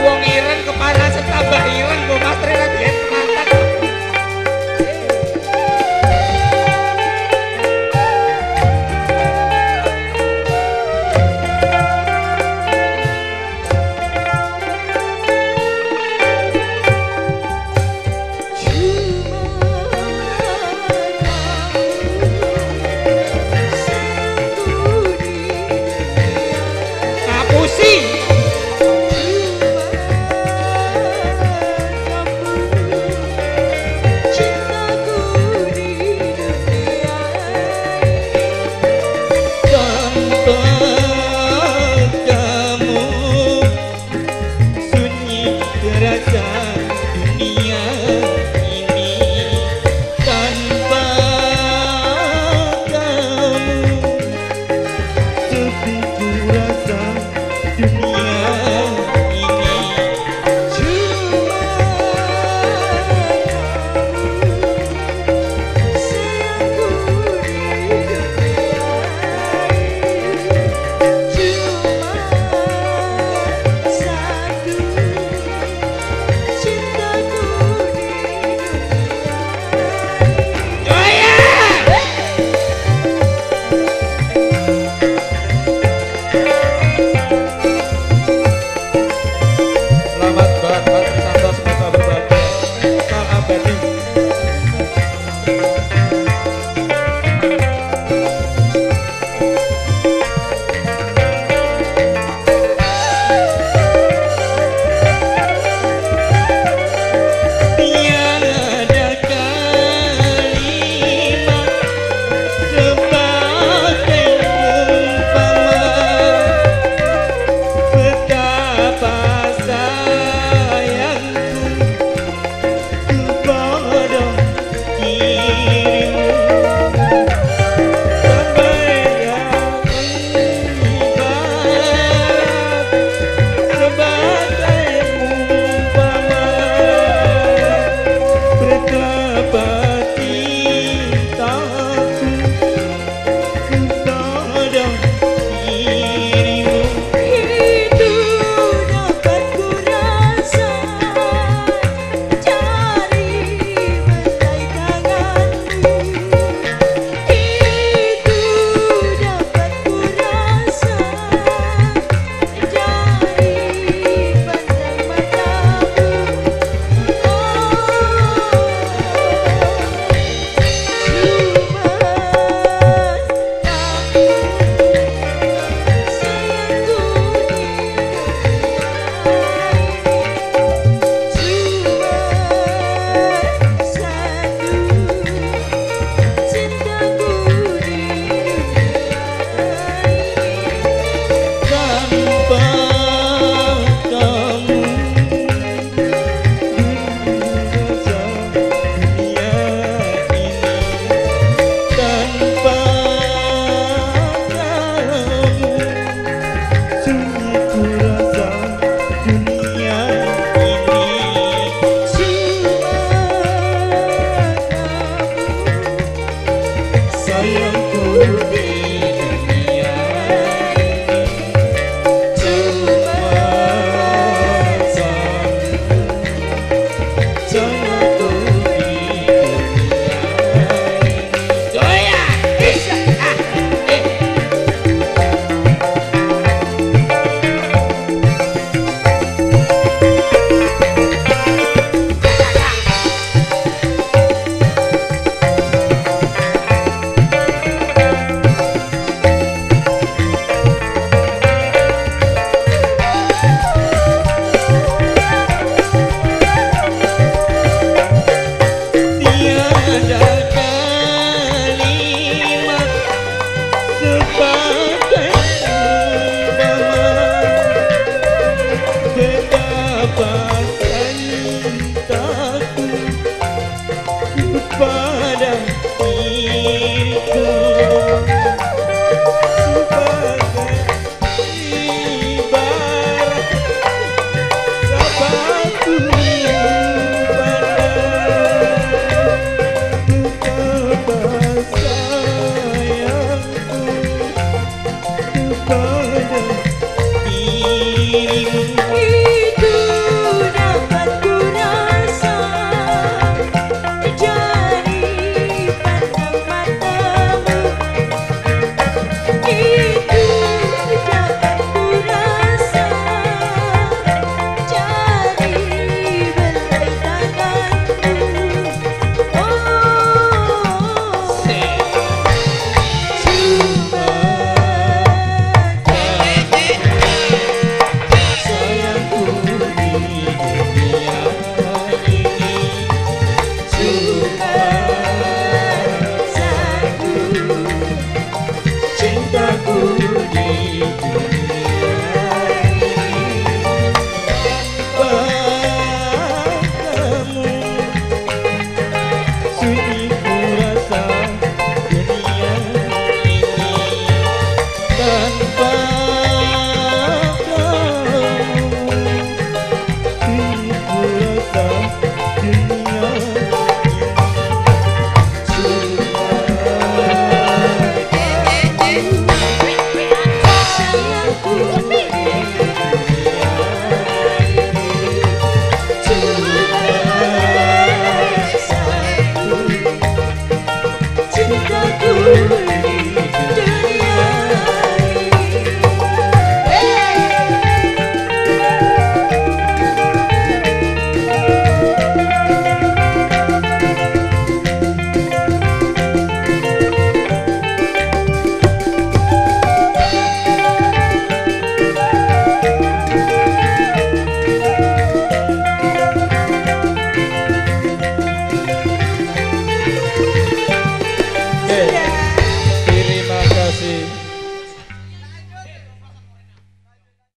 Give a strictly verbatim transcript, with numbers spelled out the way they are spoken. wong ireng kepanasan tambah ireng gua matre lagi mantap. Kapusi. Kapusi.